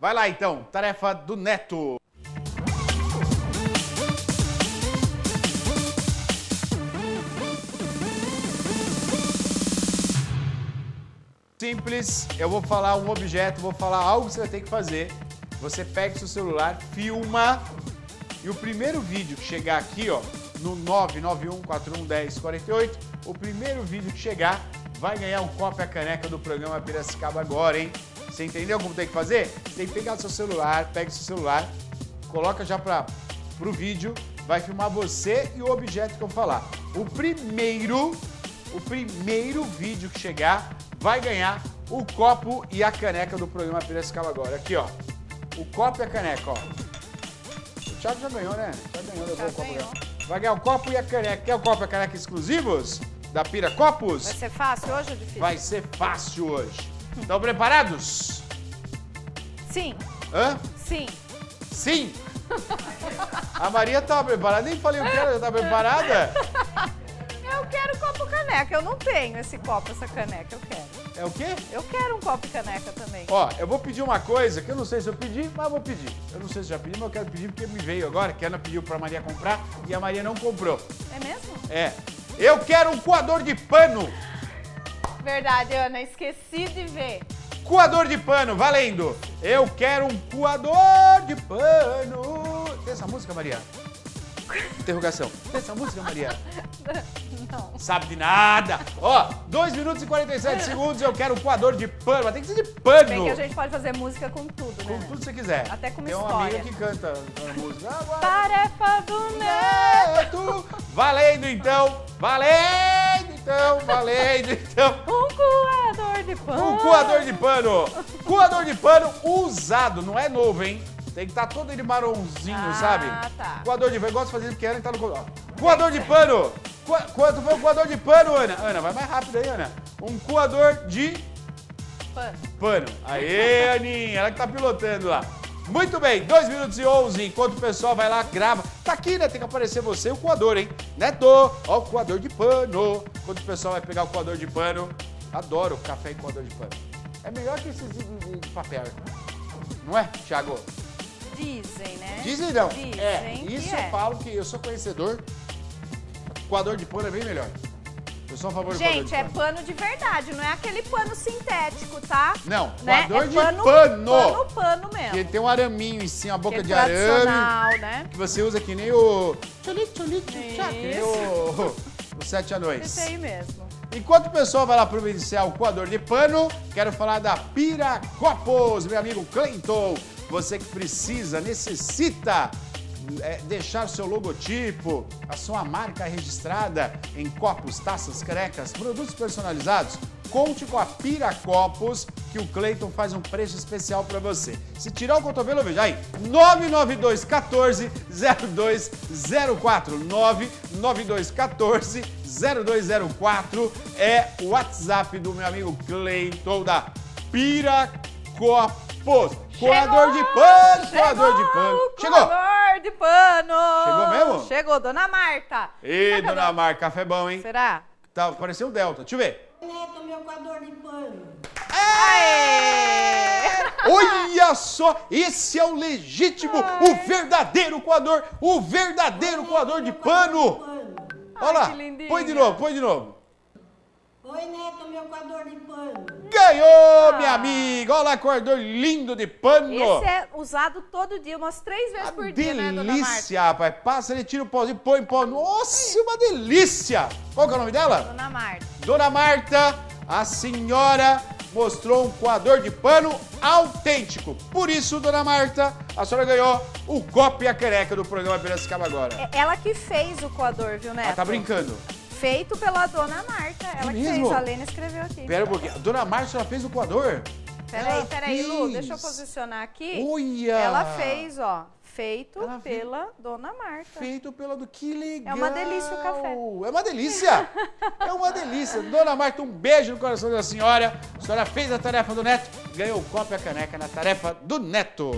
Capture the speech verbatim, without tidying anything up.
Vai lá então, tarefa do Neto. Simples, eu vou falar um objeto, vou falar algo que você vai ter que fazer. Você pega o seu celular, filma, e o primeiro vídeo que chegar aqui, ó, no nove nove um, quatro um um, zero quatro oito, o primeiro vídeo que chegar vai ganhar um copo e a caneca do programa Piracicaba Agora, hein? Você entendeu como tem que fazer? Tem que pegar o seu celular, pega o seu celular, coloca já para pro vídeo, vai filmar você e o objeto que eu falar. O primeiro, o primeiro vídeo que chegar vai ganhar o copo e a caneca do programa Piracicaba Agora. Aqui, ó. O copo e a caneca, ó. O Thiago já ganhou, né? Já ganhou, levou o copo. Já. Vai ganhar o copo e a caneca. Quer o copo e a caneca exclusivos da Pira Copos? Vai ser fácil hoje ou difícil? Vai ser fácil hoje. Estão preparados? Sim. Hã? Sim. Sim? A Maria tá preparada, nem falei o que ela já tá preparada. Eu quero copo e caneca, eu não tenho esse copo, essa caneca, eu quero. É o quê? Eu quero um copo e caneca também. Ó, eu vou pedir uma coisa que eu não sei se eu pedi, mas eu vou pedir. Eu não sei se já pedi, mas eu quero pedir porque me veio agora, que a Ana pediu pra Maria comprar e a Maria não comprou. É mesmo? É. Eu quero um coador de pano. Verdade, Ana, esqueci de ver. Coador de pano, valendo. Eu quero um coador de pano. Tem essa música, Maria? Interrogação. Tem essa música, Maria? Não. Sabe de nada. Ó, dois minutos e quarenta e sete segundos, eu quero um coador de pano. Mas tem que ser de pano. Bem que a gente pode fazer música com tudo, né? Com tudo que você quiser. Até com uma história. Tem uma amiga que canta a música. Tarefa do Neto. Valendo, então. Valendo. Então, valendo, então. Um coador de pano. Um coador de pano. Coador de pano usado, não é novo, hein? Tem que estar tá todo ele marronzinho, ah, sabe? Ah, tá. Coador de pano, eu gosto de fazer porque ela tá no coador. Coador de pano. Quanto foi um coador de pano, Ana? Ana, vai mais rápido aí, Ana. Um coador de... Pano. Pano. Aê, Aninha, ela que tá pilotando lá. Muito bem, dois minutos e onze, enquanto o pessoal vai lá, grava. Tá aqui, né? Tem que aparecer você, o coador, hein? Neto, ó o coador de pano. Enquanto o pessoal vai pegar o coador de pano. Adoro café e coador de pano. É melhor que esses de papel. Não é, Thiago? Dizem, né? Dizem não. Dizem é, isso é. Eu falo que eu sou conhecedor. Coador de pano é bem melhor. Eu sou a favor do coador de pano. Gente, é pano de verdade, não é aquele pano sintético, tá? Não, né? Coador é de pano. Pano, pano mesmo. Porque tem um araminho em cima, uma boca é de arame, né? Que você usa que nem o... Tchulito, tchulito, tchá, que nem o... o sete anões. Isso aí mesmo. Enquanto o pessoal vai lá providenciar o coador de pano, quero falar da Pira Copos, meu amigo Cleiton. Você que precisa, necessita... É, deixar seu logotipo, a sua marca registrada em copos, taças, canecas, produtos personalizados, conte com a Pira Copos, que o Cleiton faz um preço especial para você. Se tirar o cotovelo, veja aí, nove nove dois um quatro zero dois zero quatro, nove nove dois um quatro zero dois zero quatro é o WhatsApp do meu amigo Cleiton da Pira Copos. Coador de pano, coador de pano. Chegou! De pano. Chegou mesmo? Chegou, dona Marta. Ih, tá, dona Marta, café bom, hein? Será? Tá, pareceu o Delta, deixa eu ver. Neto, meu coador de pano. Aê! Olha só, esse é o legítimo, Ai. o verdadeiro coador, o verdadeiro Ai, coador de pano. pano. Olha lá, põe de novo, põe de novo. Oi, Neto, meu coador de pano. Ganhou, ah. minha amiga. Olha lá, coador lindo de pano. Esse é usado todo dia, umas três vezes a por delícia, dia, né, dona Marta? Delícia, rapaz. Passa, ele tira o pauzinho, põe o pau. Nossa, uma delícia. Qual que é o nome dela? Dona Marta. Dona Marta, a senhora mostrou um coador de pano autêntico. Por isso, dona Marta, a senhora ganhou o copo e a caneca do programa Piracicaba Agora. É ela que fez o coador, viu, Neto? Ela tá brincando. Feito pela dona Marta, ela é que fez, a Lena escreveu aqui. Pera um pouquinho, a dona Marta já fez o coador? Peraí, peraí, Lu, deixa eu posicionar aqui. Olha! Ela fez, ó, feito ela pela fez... dona Marta. Feito pela... do que legal! É uma delícia o café. É uma delícia! É uma delícia! Dona Marta, um beijo no coração da senhora. A senhora fez a tarefa do Neto, ganhou o copo e a caneca na tarefa do Neto.